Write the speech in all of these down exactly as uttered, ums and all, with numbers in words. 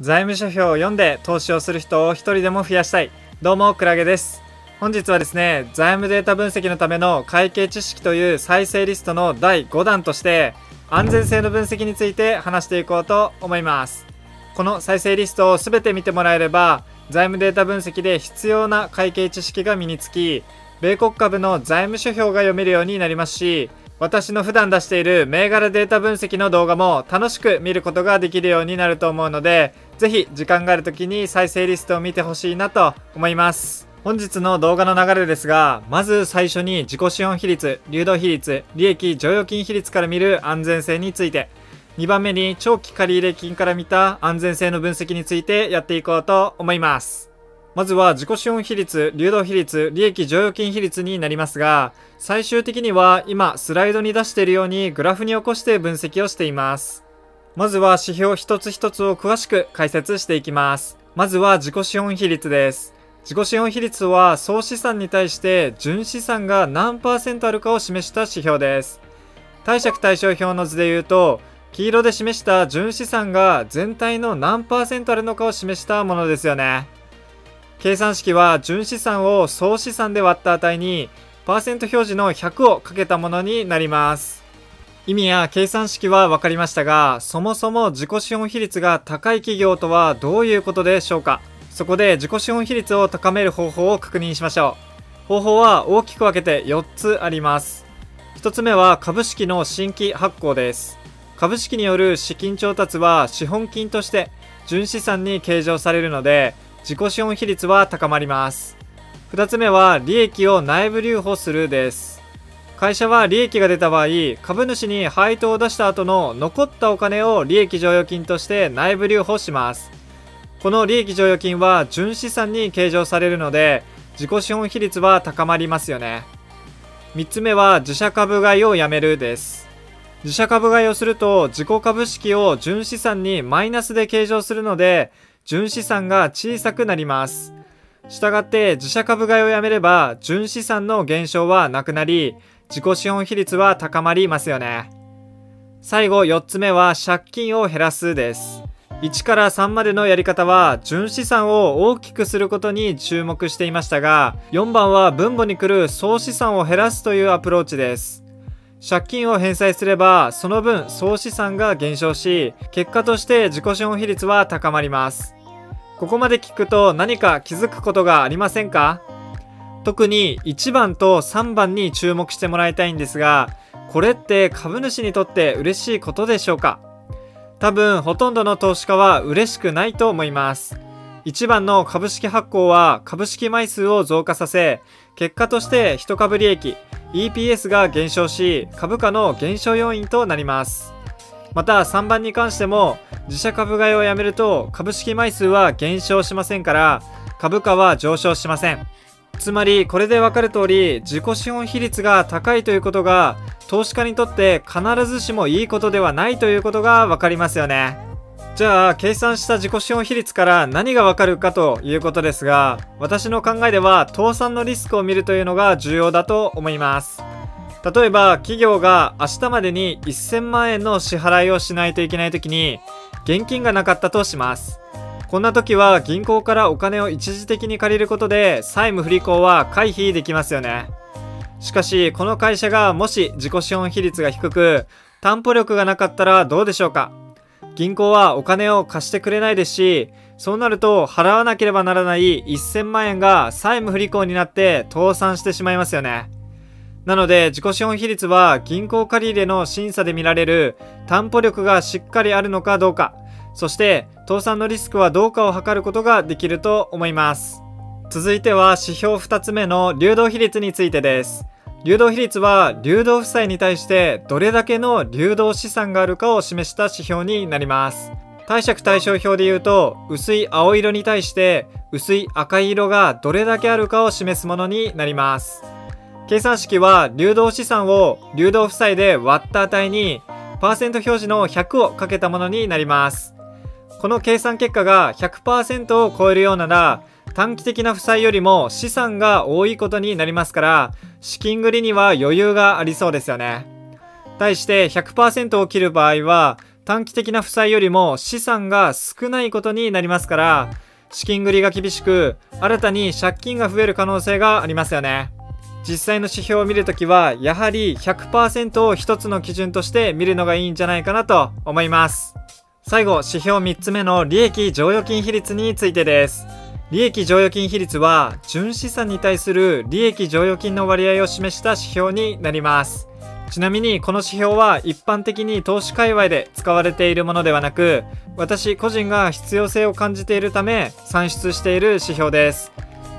財務諸表を読んで投資をする人を一人でも増やしたい。どうもクラゲです。本日はですね、財務データ分析のための会計知識という再生リストのだいごだんとして安全性の分析について話していこうと思います。この再生リストを全て見てもらえれば、財務データ分析で必要な会計知識が身につき、米国株の財務諸表が読めるようになりますし、私の普段出している銘柄データ分析の動画も楽しく見ることができるようになると思うので、ぜひ時間がある時に再生リストを見てほしいなと思います。本日の動画の流れですが、まず最初に自己資本比率、流動比率、利益剰余金比率から見る安全性について、にばんめに長期借入金から見た安全性の分析についてやっていこうと思います。まずは自己資本比率、流動比率、利益剰余金比率になりますが、最終的には今スライドに出しているようにグラフに起こして分析をしています。まずは指標一つ一つを詳しく解説していきます。まずは自己資本比率です。自己資本比率は総資産に対して純資産が何パーセントあるかを示した指標です。貸借対照表の図で言うと、黄色で示した純資産が全体の何パーセントあるのかを示したものですよね。計算式は純資産を総資産で割った値にパーセント表示のひゃくをかけたものになります。意味や計算式は分かりましたが、そもそも自己資本比率が高い企業とはどういうことでしょうか。そこで自己資本比率を高める方法を確認しましょう。方法は大きく分けてよっつあります。ひとつめは株式の新規発行です。株式による資金調達は資本金として純資産に計上されるので、自己資本比率は高まります。ふたつめは利益を内部留保するです。会社は利益が出た場合、株主に配当を出した後の残ったお金を利益剰余金として内部留保します。この利益剰余金は純資産に計上されるので、自己資本比率は高まりますよね。みっつめは自社株買いをやめるです。自社株買いをすると自己株式を純資産にマイナスで計上するので、純資産が小さくなります。したがって自社株買いをやめれば純資産の減少はなくなり、自己資本比率は高まりますよね。最後よっつめは借金を減らすです。いちからさんまでのやり方は純資産を大きくすることに注目していましたが、よんばんは分母に来る総資産を減らすというアプローチです。借金を返済すればその分総資産が減少し、結果として自己資本比率は高まります。ここまで聞くと何か気づくことがありませんか？特にいちばんとさんばんに注目してもらいたいんですが、これって株主にとって嬉しいことでしょうか？多分ほとんどの投資家は嬉しくないと思います。いちばんの株式発行は株式枚数を増加させ、結果として一株利益、イーピーエス が減少し、株価の減少要因となります。またさんばんに関しても、自社株買いをやめると株式枚数は減少しませんから、株価は上昇しません。つまりこれでわかる通り、自己資本比率が高いということが、投資家にとって必ずしもいいことではないということがわかりますよね。じゃあ、計算した自己資本比率から何がわかるかということですが、私の考えでは倒産のリスクを見るというのが重要だと思います。例えば企業が明日までにせんまんえんの支払いをしないといけない時に現金がなかったとします。こんな時は銀行からお金を一時的に借りることで債務不履行は回避できますよね。しかしこの会社がもし自己資本比率が低く担保力がなかったらどうでしょうか。銀行はお金を貸してくれないですし、そうなると払わなければならないせんまんえんが債務不履行になって倒産してしまいますよね。なので自己資本比率は銀行借入の審査で見られる担保力がしっかりあるのかどうか、そして倒産のリスクはどうかを測ることができると思います。続いては指標ふたつめの流動比率についてです。流動比率は流動負債に対してどれだけの流動資産があるかを示した指標になります。貸借対照表で言うと薄い青色に対して薄い赤い色がどれだけあるかを示すものになります。計算式は流動資産を流動負債で割った値にパーセント表示のひゃくをかけたものになります。この計算結果が ひゃくパーセント を超えるようなら短期的な負債よりも資産が多いことになりますから、資金繰りには余裕がありそうですよね。対して ひゃくパーセント を切る場合は短期的な負債よりも資産が少ないことになりますから、資金繰りが厳しく、新たに借金が増える可能性がありますよね。実際の指標を見るときは、やはり ひゃくパーセント を一つの基準として見るのがいいんじゃないかなと思います。最後、指標みっつめの利益剰余金比率についてです。利益剰余金比率は、純資産に対する利益剰余金の割合を示した指標になります。ちなみにこの指標は一般的に投資界隈で使われているものではなく、私個人が必要性を感じているため算出している指標です。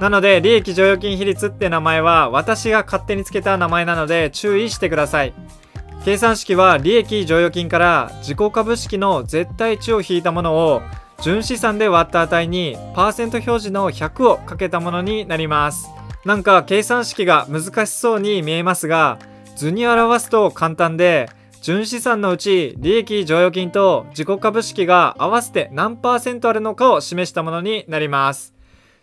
なので利益剰余金比率って名前は私が勝手につけた名前なので注意してください。計算式は利益剰余金から自己株式の絶対値を引いたものを純資産で割った値にパーセント表示のひゃくをかけたものになります。なんか計算式が難しそうに見えますが、図に表すと簡単で、純資産のうち利益剰余金と自己株式が合わせて何パーセントあるのかを示したものになります。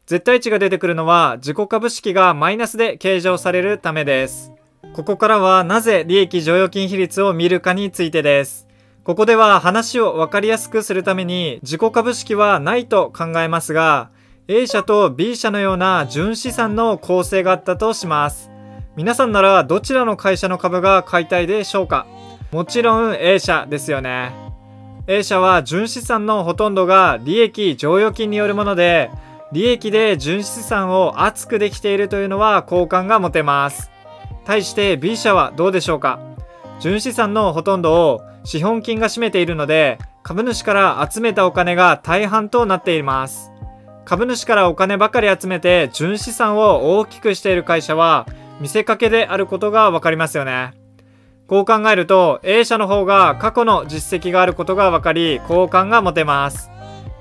絶対値が出てくるのは自己株式がマイナスで計上されるためです。ここからはなぜ利益剰余金比率を見るかについてです。ここでは話を分かりやすくするために自己株式はないと考えますが、A 社と B 社のような純資産の構成があったとします。皆さんならどちらの会社の株が買いたいでしょうか？もちろん A 社ですよね。A 社は純資産のほとんどが利益剰余金によるもので、利益で純資産を厚くできているというのは好感が持てます。対して B 社はどうでしょうか？純資産のほとんどを資本金が占めているので、株主から集めたお金が大半となっています。株主からお金ばかり集めて純資産を大きくしている会社は、見せかけであることがわかりますよね。こう考えると A 社の方が過去の実績があることがわかり、好感が持てます。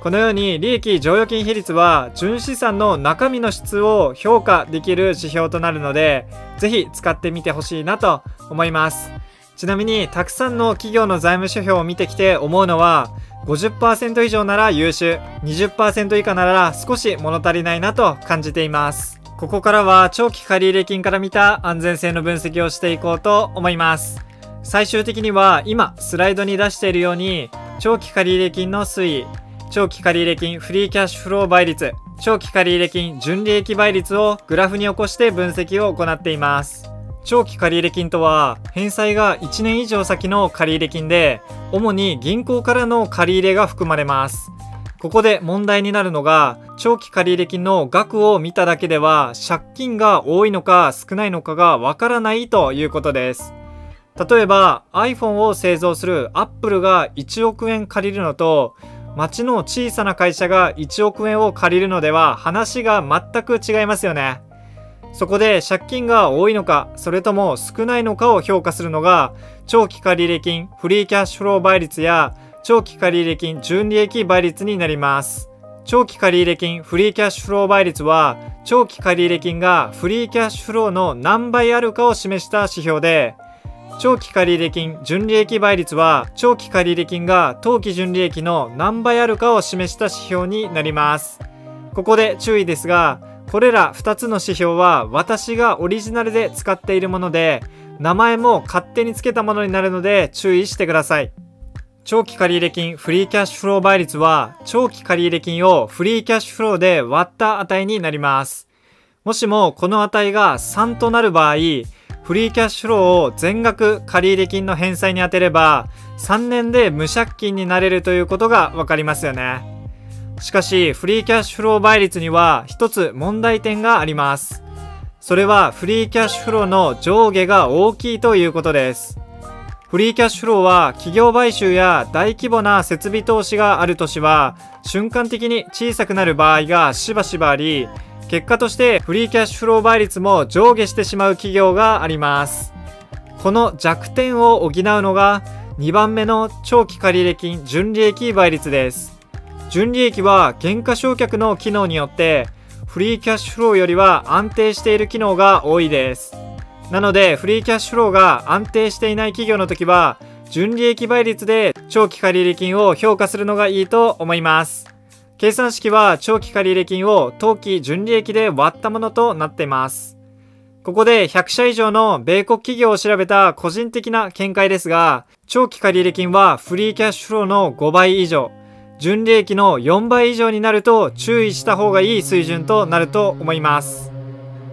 このように利益剰余金比率は純資産の中身の質を評価できる指標となるので、ぜひ使ってみてほしいなと思います。ちなみにたくさんの企業の財務諸表を見てきて思うのは、 ごじゅっパーセント 以上なら優秀、 にじゅっパーセント 以下なら少し物足りないなと感じています。ここからは長期借入金から見た安全性の分析をしていこうと思います。最終的には今スライドに出しているように、長期借入金の推移、長期借入金フリーキャッシュフロー倍率、長期借入金純利益倍率をグラフに起こして分析を行っています。長期借入金とは返済がいちねん以上先の借入金で、主に銀行からの借入れが含まれます。ここで問題になるのが、長期借入金の額を見ただけでは借金が多いのか少ないのかがわからないということです。例えば iPhone を製造する Apple がいちおくえん借りるのと、町の小さな会社がいちおくえんを借りるのでは話が全く違いますよね。そこで借金が多いのかそれとも少ないのかを評価するのが、長期借入金フリーキャッシュフロー倍率や長期借入金純利益倍率になります。長期借入金フリーキャッシュフロー倍率は、長期借入金がフリーキャッシュフローの何倍あるかを示した指標で、長期借入金純利益倍率は、長期借入金が当期純利益の何倍あるかを示した指標になります。ここで注意ですが、これらふたつの指標は私がオリジナルで使っているもので、名前も勝手につけたものになるので注意してください。長期借入金フリーキャッシュフロー倍率は、長期借入金をフリーキャッシュフローで割った値になります。もしもこの値がさんとなる場合、フリーキャッシュフローを全額借入金の返済に充てれば、さんねんで無借金になれるということがわかりますよね。しかし、フリーキャッシュフロー倍率には一つ問題点があります。それはフリーキャッシュフローの上下が大きいということです。フリーキャッシュフローは企業買収や大規模な設備投資がある年は瞬間的に小さくなる場合がしばしばあり、結果としてフリーキャッシュフロー倍率も上下してしまう企業があります。この弱点を補うのがにばんめの長期借入金純利益倍率です。純利益は減価償却の機能によってフリーキャッシュフローよりは安定している機能が多いです。なのでフリーキャッシュフローが安定していない企業の時は純利益倍率で長期借入金を評価するのがいいと思います。計算式は長期借入金を当期純利益で割ったものとなっています。ここでひゃく社以上の米国企業を調べた個人的な見解ですが、長期借入金はフリーキャッシュフローのごばい以上、純利益のよんばい以上になると注意した方がいい水準となると思います。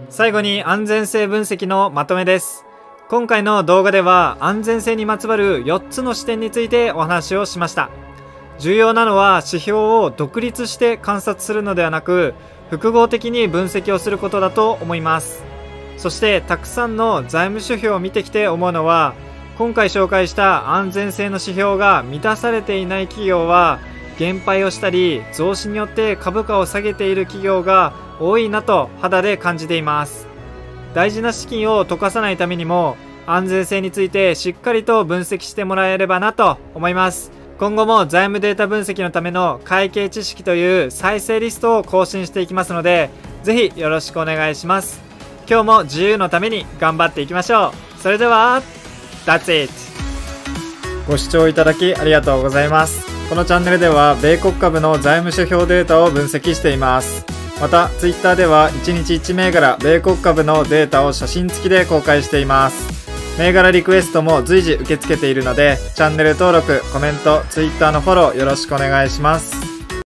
最後に安全性分析のまとめです。今回の動画では安全性にまつわるよっつの視点についてお話をしました。重要なのは指標を独立して観察するのではなく、複合的に分析をすることだと思います。そしてたくさんの財務指標を見てきて思うのは、今回紹介した安全性の指標が満たされていない企業は、減配をしたり増資によって株価を下げている企業が多いなと肌で感じています。大事な資金を溶かさないためにも安全性についてしっかりと分析してもらえればなと思います。今後も財務データ分析のための会計知識という再生リストを更新していきますので、ぜひよろしくお願いします。今日も自由のために頑張っていきましょう。それでは That's it。 ご視聴いただきありがとうございます。このチャンネルでは米国株の財務指標データを分析しています。また ツイッター ではいちにちいちめいがら米国株のデータを写真付きで公開しています。銘柄リクエストも随時受け付けているので、チャンネル登録、コメント、ツイッター のフォローよろしくお願いします。